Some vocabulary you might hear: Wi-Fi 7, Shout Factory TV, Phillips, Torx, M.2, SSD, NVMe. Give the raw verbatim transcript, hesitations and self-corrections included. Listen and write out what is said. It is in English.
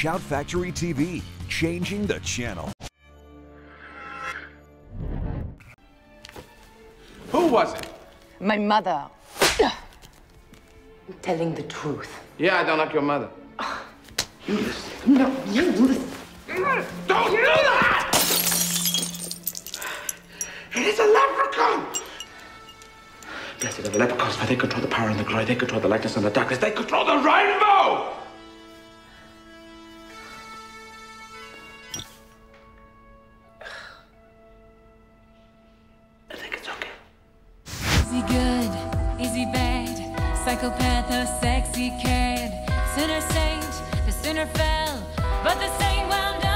Shout Factory T V, changing the channel. Who was it? My mother. Telling the truth. Yeah, I don't like your mother. You listen. No, you listen. Don't do that! It is a leprechaun! Blessed are the leprechauns, for they control the power and the glory. They control the likeness and the darkness. They control the rainbow! I think it's okay. Is he good? Is he bad? Psychopath or sexy kid? Sinner saint, the sinner fell, but the saint wound up.